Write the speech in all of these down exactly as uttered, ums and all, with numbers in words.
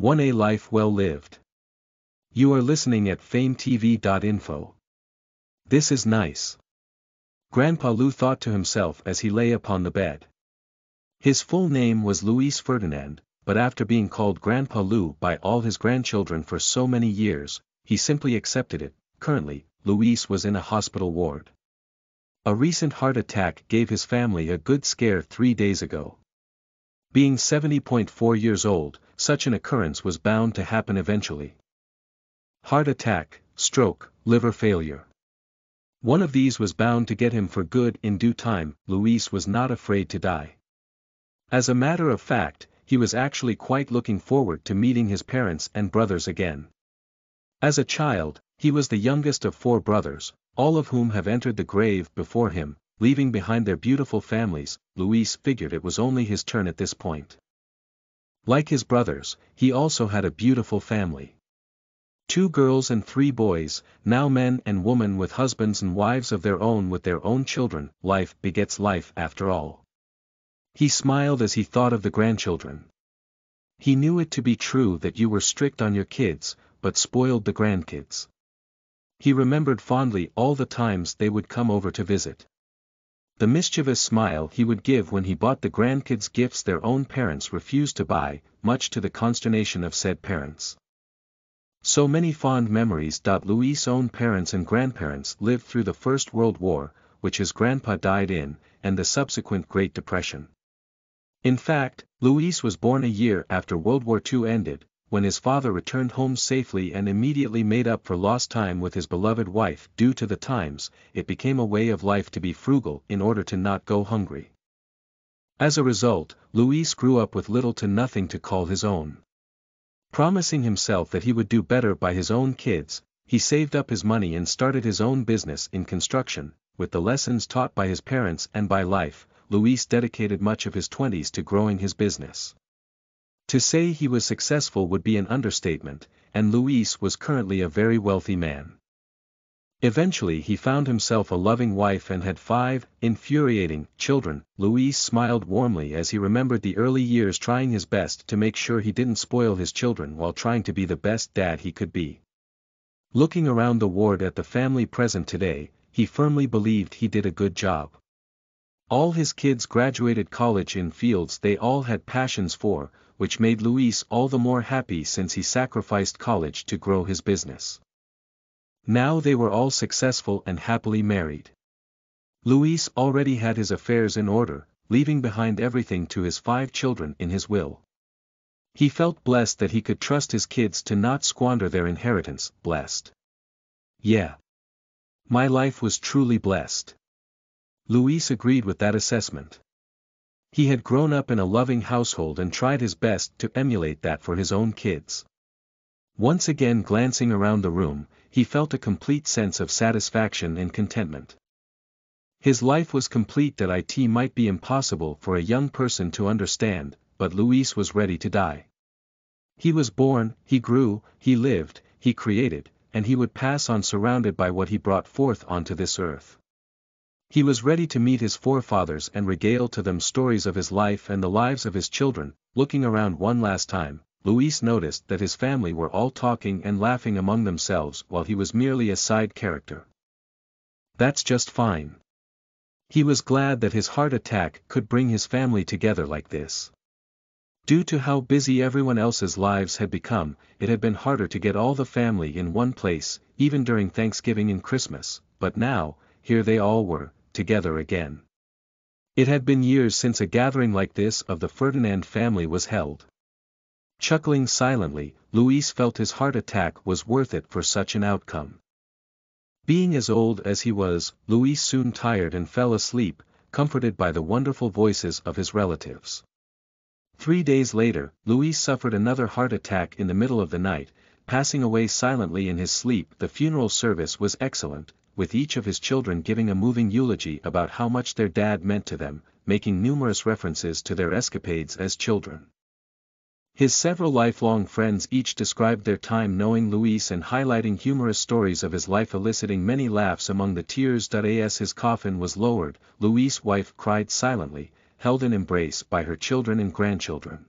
one A Life Well Lived. You are listening at fame t v dot info. This is nice, Grandpa Lou thought to himself as he lay upon the bed. His full name was Luis Ferdinand, but after being called Grandpa Lou by all his grandchildren for so many years, he simply accepted it. Currently, Luis was in a hospital ward. A recent heart attack gave his family a good scare three days ago. Being seventy point four years old, such an occurrence was bound to happen eventually. Heart attack, stroke, liver failure. One of these was bound to get him for good in due time. Luis was not afraid to die. As a matter of fact, he was actually quite looking forward to meeting his parents and brothers again. As a child, he was the youngest of four brothers, all of whom have entered the grave before him, leaving behind their beautiful families. Luis figured it was only his turn at this point. Like his brothers, he also had a beautiful family. Two girls and three boys, now men and women with husbands and wives of their own with their own children. Life begets life after all. He smiled as he thought of the grandchildren. He knew it to be true that you were strict on your kids, but spoiled the grandkids. He remembered fondly all the times they would come over to visit. The mischievous smile he would give when he bought the grandkids gifts their own parents refused to buy, much to the consternation of said parents. So many fond memories. Luis' own parents and grandparents lived through the First World War, which his grandpa died in, and the subsequent Great Depression. In fact, Luis was born a year after World War Two ended, when his father returned home safely and immediately made up for lost time with his beloved wife. Due to the times, it became a way of life to be frugal in order to not go hungry. As a result, Luis grew up with little to nothing to call his own. Promising himself that he would do better by his own kids, he saved up his money and started his own business in construction. With the lessons taught by his parents and by life, Luis dedicated much of his twenties to growing his business. To say he was successful would be an understatement, and Luis was currently a very wealthy man. Eventually he found himself a loving wife and had five infuriating children. Luis smiled warmly as he remembered the early years trying his best to make sure he didn't spoil his children while trying to be the best dad he could be. Looking around the ward at the family present today, he firmly believed he did a good job. All his kids graduated college in fields they all had passions for, which made Luis all the more happy since he sacrificed college to grow his business. Now they were all successful and happily married. Luis already had his affairs in order, leaving behind everything to his five children in his will. He felt blessed that he could trust his kids to not squander their inheritance. Blessed. Yeah. My life was truly blessed. Luis agreed with that assessment. He had grown up in a loving household and tried his best to emulate that for his own kids. Once again glancing around the room, he felt a complete sense of satisfaction and contentment. His life was complete. That it might be impossible for a young person to understand, but Luis was ready to die. He was born, he grew, he lived, he created, and he would pass on surrounded by what he brought forth onto this earth. He was ready to meet his forefathers and regale to them stories of his life and the lives of his children. Looking around one last time, Luis noticed that his family were all talking and laughing among themselves while he was merely a side character. That's just fine. He was glad that his heart attack could bring his family together like this. Due to how busy everyone else's lives had become, it had been harder to get all the family in one place, even during Thanksgiving and Christmas, but now, here they all were, together again. It had been years since a gathering like this of the Ferdinand family was held. Chuckling silently, Luis felt his heart attack was worth it for such an outcome. Being as old as he was, Luis soon tired and fell asleep, comforted by the wonderful voices of his relatives. Three days later, Luis suffered another heart attack in the middle of the night, passing away silently in his sleep. The funeral service was excellent, with each of his children giving a moving eulogy about how much their dad meant to them, making numerous references to their escapades as children. His several lifelong friends each described their time knowing Luis and highlighting humorous stories of his life, eliciting many laughs among the tears. As his coffin was lowered, Luis' wife cried silently, held in embrace by her children and grandchildren.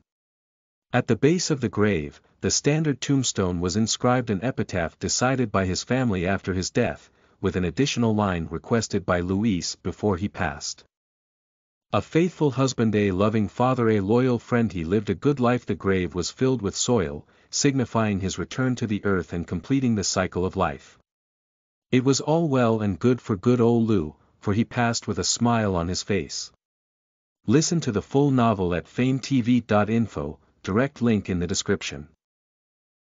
At the base of the grave, the standard tombstone was inscribed an epitaph decided by his family after his death, with an additional line requested by Luis before he passed. A faithful husband, a loving father, a loyal friend, he lived a good life. The grave was filled with soil, signifying his return to the earth and completing the cycle of life. It was all well and good for good old Lou, for he passed with a smile on his face. Listen to the full novel at fame t v dot info, direct link in the description.